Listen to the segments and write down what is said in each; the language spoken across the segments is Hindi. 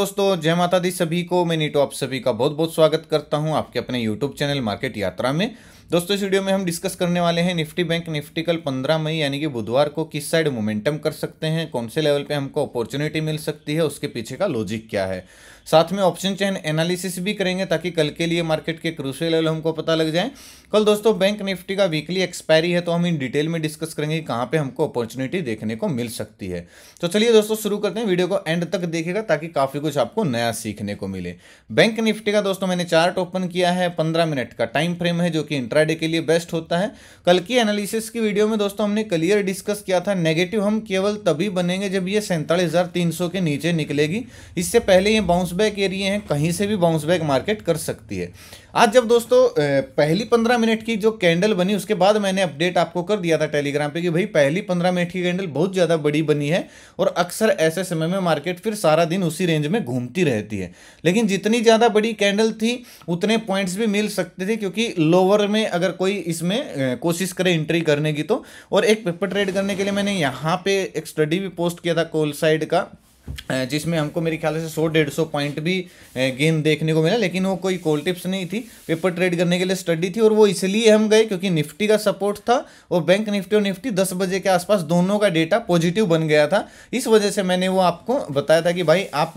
दोस्तों जय माता दी सभी को। मैं नीटू आप सभी का बहुत बहुत स्वागत करता हूं आपके अपने यूट्यूब चैनल मार्केट यात्रा में। दोस्तों इस वीडियो में हम डिस्कस करने वाले हैं निफ्टी बैंक निफ्टी कल 15 मई यानी कि बुधवार को किस साइड मोमेंटम कर सकते हैं, कौन से लेवल पे हमको अपॉर्चुनिटी मिल सकती है, उसके पीछे का लॉजिक क्या है। साथ में ऑप्शन चेन एनालिसिस भी करेंगे ताकि कल के लिए मार्केट के क्रूशियल लेवल हमको पता लग जाए। कल दोस्तों बैंक निफ्टी का वीकली एक्सपायरी है तो हम इन डिटेल में डिस्कस करेंगे कहाँ पे हमको अपॉर्चुनिटी देखने को मिल सकती है। तो चलिए दोस्तों शुरू करते हैं, वीडियो को एंड तक देखिएगा ताकि काफ़ी कुछ आपको नया सीखने को मिले। बैंक निफ्टी का दोस्तों मैंने चार्ट ओपन किया है, 15 मिनट का टाइम फ्रेम है जो कि इंट्राडे के लिए बेस्ट होता है। कल की एनालिसिस की वीडियो में दोस्तों हमने क्लियर डिस्कस किया था नेगेटिव हम केवल तभी बनेंगे जब ये 47,300 के नीचे निकलेगी। इससे पहले ये बाउंस बैक एरिया है, कहीं से भी बाउंस बैक मार्केट कर सकती है। आज जब दोस्तों पहली 15 मिनट की जो कैंडल बनी उसके बाद मैंने अपडेट आपको कर दिया था टेलीग्राम पे कि भाई पहली 15 मिनट की कैंडल बहुत ज़्यादा बड़ी बनी है और अक्सर ऐसे समय में मार्केट फिर सारा दिन उसी रेंज में घूमती रहती है। लेकिन जितनी ज़्यादा बड़ी कैंडल थी उतने पॉइंट्स भी मिल सकते थे, क्योंकि लोअर में अगर कोई इसमें कोशिश करे एंट्री करने की तो। और एक पेपर ट्रेड करने के लिए मैंने यहाँ पे एक स्टडी भी पोस्ट किया था कॉल साइड का, जिसमें हमको मेरे ख्याल से 100-150 पॉइंट भी गेन देखने को मिला, लेकिन वो कोई कॉल टिप्स नहीं थी, पेपर ट्रेड करने के लिए स्टडी थी। और वो इसलिए हम गए क्योंकि निफ्टी का सपोर्ट था और बैंक निफ्टी और निफ्टी 10 बजे के आसपास दोनों का डेटा पॉजिटिव बन गया था। इस वजह से मैंने वो आपको बताया था कि भाई आप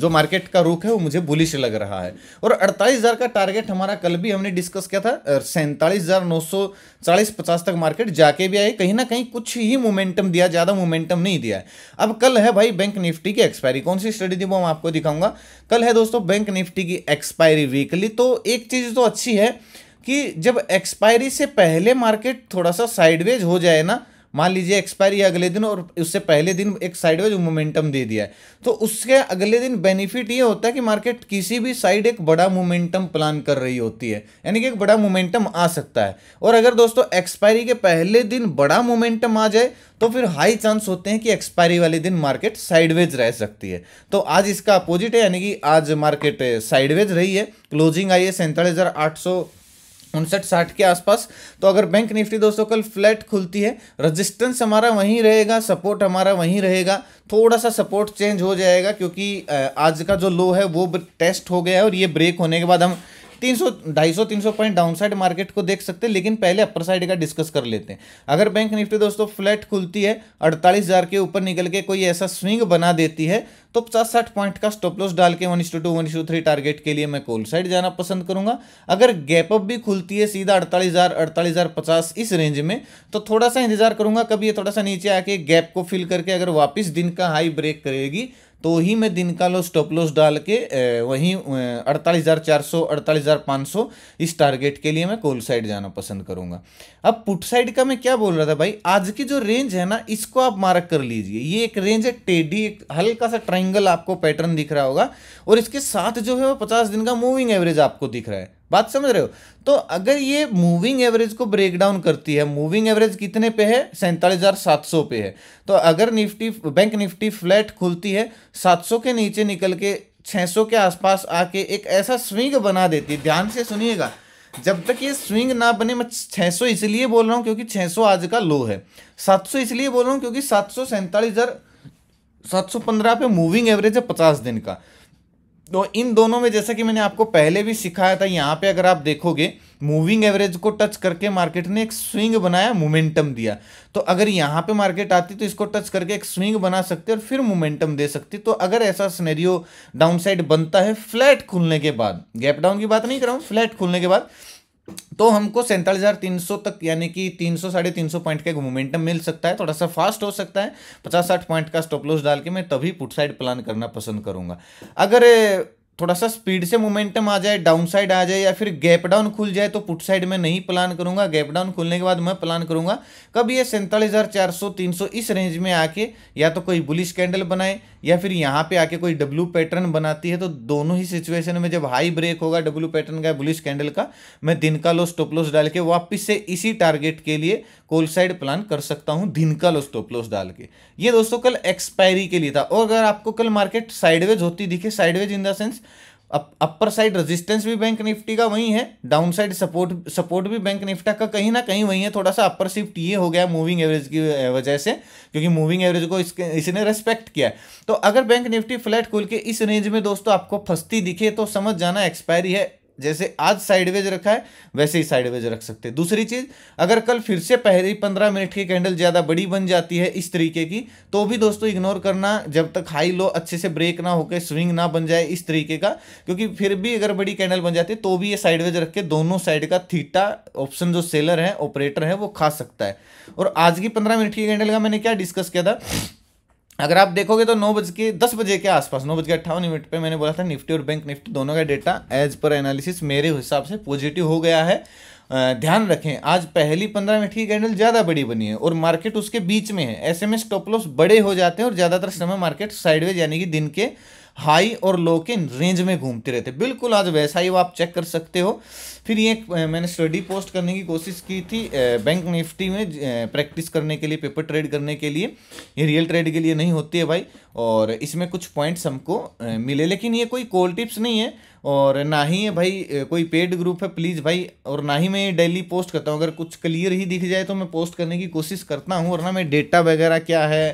जो मार्केट का रुख है वो मुझे बुलिश लग रहा है। और 48,000 का टारगेट हमारा कल भी हमने डिस्कस किया था, 47,940-50 तक मार्केट जाके भी आए, कहीं ना कहीं कुछ ही मोमेंटम दिया, ज़्यादा मोमेंटम नहीं दिया है। अब कल है भाई बैंक निफ्टी की एक्सपायरी, कौन सी स्टडी थी वो मैं आपको दिखाऊंगा। कल है दोस्तों बैंक निफ्टी की एक्सपायरी वीकली। तो एक चीज तो अच्छी है कि जब एक्सपायरी से पहले मार्केट थोड़ा सा साइडवेज हो जाए ना, मान लीजिए एक्सपायरी अगले दिन और उससे पहले दिन एक साइडवेज मोमेंटम दे दिया है, तो उसके अगले दिन बेनिफिट ये होता है कि मार्केट किसी भी साइड एक बड़ा मोमेंटम प्लान कर रही होती है, यानी कि एक बड़ा मोमेंटम आ सकता है। और अगर दोस्तों एक्सपायरी के पहले दिन बड़ा मोमेंटम आ जाए तो फिर हाई चांस होते हैं कि एक्सपायरी वाले दिन मार्केट साइडवेज रह सकती है। तो आज इसका अपोजिट है, यानी कि आज मार्केट साइडवेज रही है, क्लोजिंग आई है 47,859-60 के आसपास। तो अगर बैंक निफ्टी दोस्तों कल फ्लैट खुलती है, रेजिस्टेंस हमारा वहीं रहेगा, सपोर्ट हमारा वहीं रहेगा, थोड़ा सा सपोर्ट चेंज हो जाएगा क्योंकि आज का जो लो है वो टेस्ट हो गया है और ये ब्रेक होने के बाद हम 300-250-300 पॉइंट डाउनसाइड मार्केट को देख सकते हैं। लेकिन पहले अपर साइड का डिस्कस कर लेते हैं। अगर बैंक निफ्टी दोस्तों फ्लैट खुलती है, 48,000 के ऊपर निकल के कोई ऐसा स्विंग बना देती है तो 50-60 पॉइंट का स्टॉप लॉस डाल के 1:2, 1:3 टारगेट के लिए मैं कॉल साइड जाना पसंद करूंगा। अगर गैप अप भी खुलती है सीधा 48,000-48,050 इस रेंज में, तो थोड़ा सा इंतजार करूंगा कभी ये थोड़ा सा नीचे आके गैप को फिल करके अगर वापस दिन का हाई ब्रेक करेगी तो ही मैं दिन का लो स्टॉप लॉस डाल के वहीं 48,400, 48,500 इस टारगेट के लिए मैं कॉल साइड जाना पसंद करूंगा। अब पुट साइड का मैं क्या बोल रहा था भाई, आज की जो रेंज है ना इसको आप मार्क कर लीजिए। ये एक रेंज है टेढ़ी, एक हल्का सा ट्रायंगल आपको पैटर्न दिख रहा होगा और इसके साथ जो है वो 50 दिन का मूविंग एवरेज आपको दिख रहा है, बात समझ रहे हो। तो अगर ये मूविंग एवरेज को ब्रेक डाउन करती है, मूविंग एवरेज कितने पे है, 47,700 पे है, तो अगर निफ्टी बैंक निफ्टी फ्लैट खुलती है 700 के नीचे निकल के 600 के आसपास आके एक ऐसा स्विंग बना देती है, ध्यान से सुनिएगा, जब तक ये स्विंग ना बने, मैं 600 इसलिए बोल रहा हूँ क्योंकि 600 आज का लो है, 700 इसलिए बोल रहा हूँ क्योंकि 747,715 पे मूविंग एवरेज है 50 दिन का। तो इन दोनों में जैसा कि मैंने आपको पहले भी सिखाया था, यहाँ पे अगर आप देखोगे मूविंग एवरेज को टच करके मार्केट ने एक स्विंग बनाया, मोमेंटम दिया। तो अगर यहाँ पे मार्केट आती तो इसको टच करके एक स्विंग बना सकती है और फिर मोमेंटम दे सकती। तो अगर ऐसा सिनेरियो डाउनसाइड बनता है फ्लैट खुलने के बाद, गैप डाउन की बात नहीं कर रहा हूँ, फ्लैट खुलने के बाद, तो हमको 47,300 तक यानी कि 300-350 पॉइंट का एक मोमेंटम मिल सकता है। थोड़ा सा फास्ट हो सकता है, 50-60 पॉइंट का स्टॉप लॉस डाल के मैं तभी पुट साइड प्लान करना पसंद करूंगा। अगर थोड़ा सा स्पीड से मोमेंटम आ जाए, डाउन साइड आ जाए या फिर गैप डाउन खुल जाए तो पुट साइड में नहीं प्लान करूंगा। गैप डाउन खुलने के बाद मैं प्लान करूंगा कब ये 47,400-300 इस रेंज में आके या तो कोई बुलिश कैंडल बनाए या फिर यहाँ पे आके कोई डब्ल्यू पैटर्न बनाती है। तो दोनों ही सिचुएशन में जब हाई ब्रेक होगा डब्ल्यू पैटर्न का, बुलिश कैंडल का, मैं दिन का लो स्टॉप लॉस डाल के वापस से इसी टारगेट के लिए कॉल साइड प्लान कर सकता हूँ, दिन का लो स्टॉप लॉस डाल के। ये दोस्तों कल एक्सपायरी के लिए था। और अगर आपको कल मार्केट साइडवेज होती दिखे, sideways in the sense upper side resistance भी बैंक निफ्टी का वही है, डाउन साइड सपोर्ट भी बैंक निफ्टी का कहीं ना कहीं वही है। थोड़ा सा अपर शिफ्ट ये हो गया मूविंग एवरेज की वजह से, क्योंकि मूविंग एवरेज को इसने रेस्पेक्ट किया है। तो अगर बैंक निफ्टी फ्लैट खुल के इस रेंज में दोस्तों आपको फंसती दिखे तो समझ जाना एक्सपायरी है। जैसे आज साइडवेज रखा है वैसे ही साइडवेज रख सकते हैं। दूसरी चीज, अगर कल फिर से पहले 15 मिनट की कैंडल ज़्यादा बड़ी बन जाती है इस तरीके की, तो भी दोस्तों इग्नोर करना जब तक हाई लो अच्छे से ब्रेक ना होकर स्विंग ना बन जाए इस तरीके का, क्योंकि फिर भी अगर बड़ी कैंडल बन जाती है तो भी ये साइडवेज रख के दोनों साइड का थीटा ऑप्शन जो सेलर है ऑपरेटर है वो खा सकता है। और आज की 15 मिनट की कैंडल का मैंने क्या डिस्कस किया था, अगर आप देखोगे तो 9:10 के आसपास 9:58 पे मैंने बोला था निफ्टी और बैंक निफ्टी दोनों का डेटा एज पर एनालिसिस मेरे हिसाब से पॉजिटिव हो गया है। ध्यान रखें आज पहली 15 मिनट की कैंडल ज़्यादा बड़ी बनी है और मार्केट उसके बीच में है। ऐसे में स्टॉप लॉस बड़े हो जाते हैं और ज़्यादातर समय मार्केट साइडवेज यानी कि दिन के हाई और लो के रेंज में घूमते रहते। बिल्कुल आज वैसा ही वो आप चेक कर सकते हो। फिर ये मैंने स्टडी पोस्ट करने की कोशिश की थी बैंक निफ्टी में प्रैक्टिस करने के लिए, पेपर ट्रेड करने के लिए, ये रियल ट्रेड के लिए नहीं होती है भाई। और इसमें कुछ पॉइंट्स हमको मिले, लेकिन ये कोई कोल्ड टिप्स नहीं है और ना ही है भाई कोई पेड ग्रुप है प्लीज़ भाई, और ना ही मैं ये डेली पोस्ट करता हूँ। अगर कुछ क्लियर ही दिख जाए तो मैं पोस्ट करने की कोशिश करता हूँ, वरना मैं डेटा वगैरह क्या है,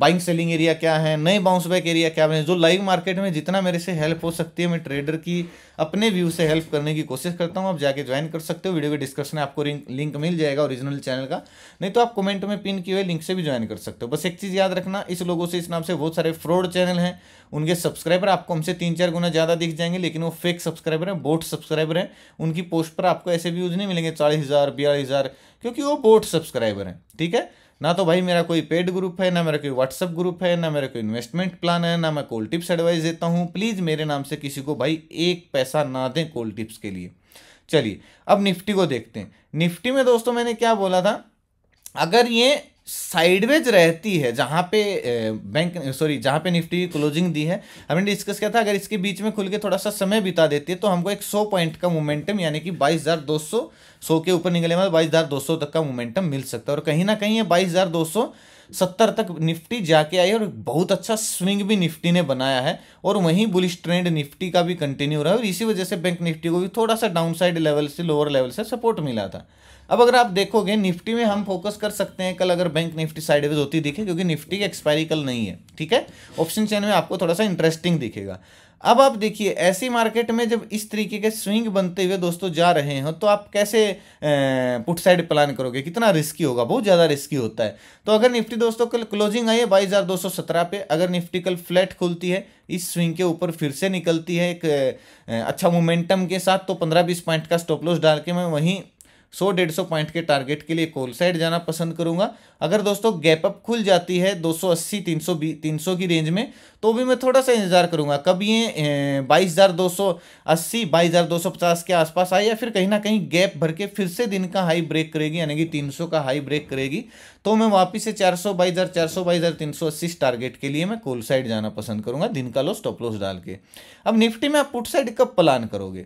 बाइंग सेलिंग एरिया क्या है, नए बाउंस बैक एरिया क्या है, जो लाइव मार्केट में जितना मेरे से हेल्प हो सकती है मैं ट्रेडर की अपने व्यू से हेल्प करने की कोशिश करता हूं। आप जाके ज्वाइन कर सकते हो, वीडियो के डिस्क्रिप्शन में आपको लिंक मिल जाएगा ओरिजिनल चैनल का, नहीं तो आप कमेंट में पिन किए हुए लिंक से भी ज्वाइन कर सकते हो। बस एक चीज़ याद रखना, इस लोगों से, इस नाम से बहुत सारे फ्रॉड चैनल हैं, उनके सब्सक्राइबर आपको हमसे 3-4 गुना ज़्यादा दिख जाएंगे, लेकिन वो फेक सब्सक्राइबर हैं, बोट सब्सक्राइबर हैं। उनकी पोस्ट पर आपको ऐसे व्यूज़ नहीं मिलेंगे 40,000 42,000, क्योंकि वो बोट सब्सक्राइबर हैं। ठीक है ना, तो भाई मेरा कोई पेड ग्रुप है, ना मेरा कोई व्हाट्सअप ग्रुप है, ना मेरा कोई इन्वेस्टमेंट प्लान है, ना मैं कोल्ड टिप्स एडवाइस देता हूँ। प्लीज़ मेरे नाम से किसी को भाई एक पैसा ना दें कोल्ड टिप्स के लिए। चलिए अब निफ्टी को देखते हैं। निफ्टी में दोस्तों मैंने क्या बोला था, अगर ये साइडवेज रहती है जहाँ पे जहाँ पे निफ्टी की क्लोजिंग दी है, हमने डिस्कस किया था अगर इसके बीच में खुल के थोड़ा सा समय बिता देती है तो हमको एक 100 पॉइंट का मोमेंटम यानी कि 22,200 100 के ऊपर निकले मतलब 22,200 तक का मोमेंटम मिल सकता है। और कहीं ना कहीं ये 22,270 तक निफ्टी जाके आई है और बहुत अच्छा स्विंग भी निफ्टी ने बनाया है और वहीं बुलिश ट्रेंड निफ्टी का भी कंटिन्यू रहा है और इसी वजह से बैंक निफ्टी को भी थोड़ा सा डाउन साइड लेवल से, लोअर लेवल से सपोर्ट मिला था। अब अगर आप देखोगे निफ्टी में हम फोकस कर सकते हैं कल अगर बैंक निफ्टी साइडवेज होती दिखे, क्योंकि निफ्टी की एक्सपायरी कल नहीं है। ठीक है, ऑप्शन चैन में आपको थोड़ा सा इंटरेस्टिंग दिखेगा। अब आप देखिए ऐसी मार्केट में जब इस तरीके के स्विंग बनते हुए दोस्तों जा रहे हो तो आप कैसे पुट साइड प्लान करोगे, कितना रिस्की होगा, बहुत ज़्यादा रिस्की होता है। तो अगर निफ्टी दोस्तों कल क्लोजिंग आई है 22,217 पे, अगर निफ्टी कल फ्लैट खुलती है इस स्विंग के ऊपर फिर से निकलती है एक अच्छा मोमेंटम के साथ, तो 15-20 पॉइंट का स्टॉप लॉस डाल के मैं वहीं 100-150 पॉइंट के टारगेट के लिए कॉल साइड जाना पसंद करूंगा। अगर दोस्तों गैप अप खुल जाती है 280-300 की रेंज में तो भी मैं थोड़ा सा इंतजार करूंगा, कब ये 22,280-22,250 के आसपास आए या फिर कहीं ना कहीं गैप भर के फिर से दिन का हाई ब्रेक करेगी यानी कि 300 का हाई ब्रेक करेगी तो मैं वापस से 400-22,380 टारगेट के लिए मैं कॉल साइड जाना पसंद करूंगा, दिन का लो स्टॉप लॉस डाल के। अब निफ्टी में आप पुट साइड कब प्लान करोगे,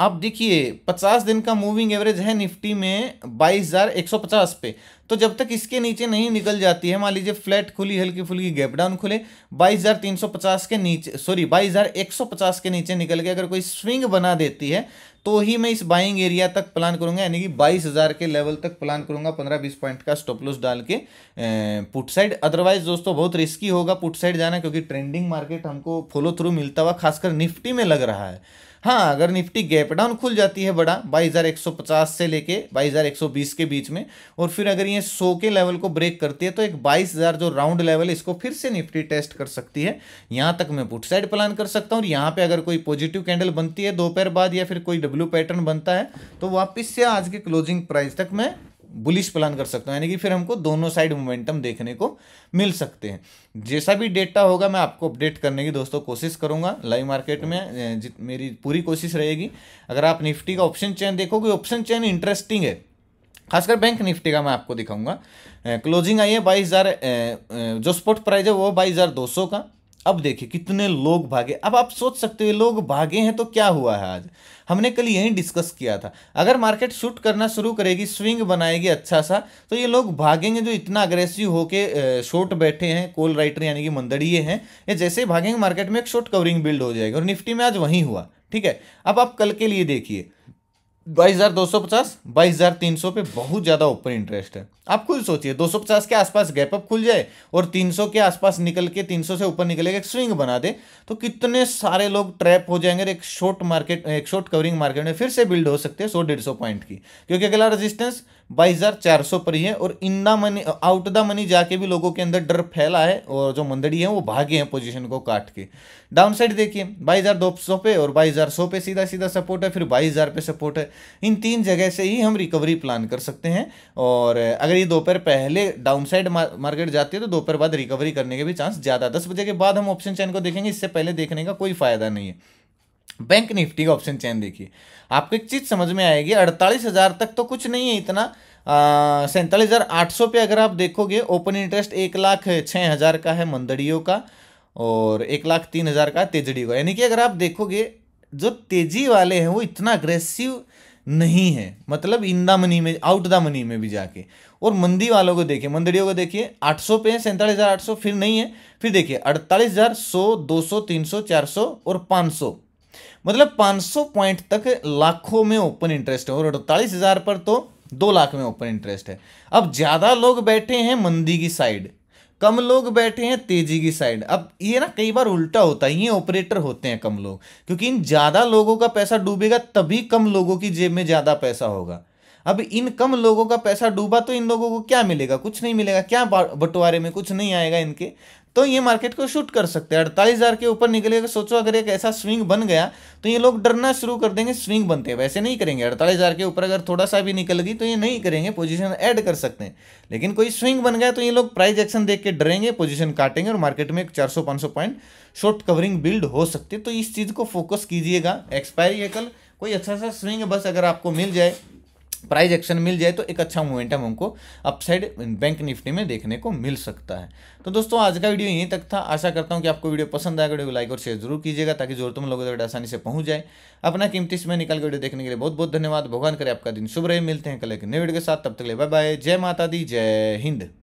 आप देखिए 50 दिन का मूविंग एवरेज है निफ्टी में 22,150 पे, तो जब तक इसके नीचे नहीं निकल जाती है, मान लीजिए फ्लैट खुली हल्की फुल्की गैप डाउन खुले 22,350 के नीचे 22,150 के नीचे निकल के अगर कोई स्विंग बना देती है तो ही मैं इस बाइंग एरिया तक प्लान करूंगा यानी कि 22,000 के लेवल तक प्लान करूंगा 15-20 पॉइंट का स्टॉप लॉस डाल के पुट साइड। अदरवाइज दोस्तों बहुत रिस्की होगा पुट साइड जाना, क्योंकि ट्रेंडिंग मार्केट हमको फॉलो थ्रू मिलता हुआ खासकर निफ्टी में लग रहा है। हाँ, अगर निफ्टी गैप डाउन खुल जाती है बड़ा 22,150 से लेके 22,120 के बीच में और फिर अगर ये 100 के लेवल को ब्रेक करती है तो एक 22,000 जो राउंड लेवल है इसको फिर से निफ्टी टेस्ट कर सकती है। यहाँ तक मैं पुट साइड प्लान कर सकता हूँ। यहाँ पे अगर कोई पॉजिटिव कैंडल बनती है दोपहर बाद या फिर कोई डब्ल्यू पैटर्न बनता है तो वापस से आज के क्लोजिंग प्राइस तक मैं बुलिश प्लान कर सकता हूँ यानी कि फिर हमको दोनों साइड मोमेंटम देखने को मिल सकते हैं। जैसा भी डेटा होगा मैं आपको अपडेट करने की दोस्तों कोशिश करूँगा। लाइव मार्केट में मेरी पूरी कोशिश रहेगी। अगर आप निफ्टी का ऑप्शन चैन देखोगे, ऑप्शन चैन इंटरेस्टिंग है, खासकर बैंक निफ्टी का मैं आपको दिखाऊंगा। क्लोजिंग आई है 22,000, जो स्पॉट प्राइस है वो 22,200 का। अब देखिए कितने लोग भागे। अब आप सोच सकते हो लोग भागे हैं तो क्या हुआ है। आज हमने कल यही डिस्कस किया था, अगर मार्केट शूट करना शुरू करेगी, स्विंग बनाएगी अच्छा सा, तो ये लोग भागेंगे जो इतना अग्रेसिव होके शॉर्ट बैठे हैं, कॉल राइटर यानी कि मंदड़िए हैं, ये जैसे ही भागेंगे मार्केट में एक शॉर्ट कवरिंग बिल्ड हो जाएगी। और निफ्टी में आज वही हुआ। ठीक है, अब आप कल के लिए देखिए 22,250, 22,300 पे बहुत ज़्यादा ओपन इंटरेस्ट है। आप खुद सोचिए 250 के आसपास गैप अप खुल जाए और 300 के आसपास निकल के 300 से ऊपर निकलेगा, एक स्विंग बना दे तो कितने सारे लोग ट्रैप हो जाएंगे। एक शॉर्ट मार्केट, एक शॉर्ट कवरिंग मार्केट में फिर से बिल्ड हो सकते हैं 100-150 पॉइंट की, क्योंकि अगला रजिस्टेंस 22,400 पर ही है। और in the money, out the money जाके भी लोगों के अंदर डर फैला है और जो मंदड़ी है वो भागे हैं पोजीशन को काट के। डाउन साइड देखिए 22,200 पे और 22,100 पे सीधा सीधा सपोर्ट है, फिर 22,000 पे सपोर्ट है। इन तीन जगह से ही हम रिकवरी प्लान कर सकते हैं। और अगर ये दोपहर पहले डाउन साइड मार्केट जाती है तो दोपहर बाद रिकवरी करने के भी चांस ज़्यादा। 10 बजे के बाद हम ऑप्शन चैन को देखेंगे, इससे पहले देखने का कोई फायदा नहीं है। बैंक निफ्टी का ऑप्शन चैन देखिए, आपको एक चीज़ समझ में आएगी, 48,000 तक तो कुछ नहीं है इतना। 47,800 पे अगर आप देखोगे ओपन इंटरेस्ट 1,06,000 का है मंदड़ियों का और 1,03,000 का तेजड़ियों का। यानी कि अगर आप देखोगे जो तेजी वाले हैं वो इतना अग्रेसिव नहीं है, मतलब इन द मनी में, आउट द मनी में भी जाके। और मंदी वालों को देखिए, मंदड़ियों को देखिए 800 पे है 47,800, फिर नहीं है, फिर देखिए 48,100, 200, 300, 400 और 500, मतलब 500 पॉइंट तक लाखों में ओपन इंटरेस्ट है और 48,000 पर तो 2 लाख में ओपन इंटरेस्ट है। अब ज़्यादा लोग बैठे हैं मंदी की साइड, कम लोग बैठे हैं तेजी की साइड। अब ये ना कई बार उल्टा होता है, ये ऑपरेटर होते हैं कम लोग, क्योंकि इन ज़्यादा लोगों का पैसा डूबेगा तभी कम लोगों की जेब में ज़्यादा पैसा होगा। अब इन कम लोगों का पैसा डूबा तो इन लोगों को क्या मिलेगा, कुछ नहीं मिलेगा, क्या बंटवारे में कुछ नहीं आएगा इनके, तो ये मार्केट को शूट कर सकते हैं। 48,000 के ऊपर निकलेगा, सोचो अगर एक ऐसा स्विंग बन गया तो ये लोग डरना शुरू कर देंगे, स्विंग बनते हैं। वैसे नहीं करेंगे, 48,000 के ऊपर अगर थोड़ा सा भी निकल गई तो ये नहीं करेंगे, पोजीशन ऐड कर सकते हैं। लेकिन कोई स्विंग बन गया तो ये लोग प्राइस एक्शन देख के डरेंगे, पोजीशन काटेंगे और मार्केट में 400-500 पॉइंट शॉर्ट कवरिंग बिल्ड हो सकती है। तो इस चीज़ को फोकस कीजिएगा। एक्सपायरी है कल, कोई अच्छा सा स्विंग बस अगर आपको मिल जाए, प्राइस एक्शन मिल जाए तो एक अच्छा मोमेंटम हमको अपसाइड बैंक निफ्टी में देखने को मिल सकता है। तो दोस्तों आज का वीडियो यहीं तक था। आशा करता हूं कि आपको वीडियो पसंद आएगा। वीडियो को लाइक और शेयर जरूर कीजिएगा ताकि ज़रूरतमंद लोगों तक आसानी से पहुंच जाए। अपना कीमती समय निकाल के वीडियो देखने के लिए बहुत बहुत धन्यवाद। भगवान करे आपका दिन शुभ रहे। मिलते हैं कल एक नए वीडियो के साथ, तब तक के लिए बाय बाय। जय माता दी, जय हिंद।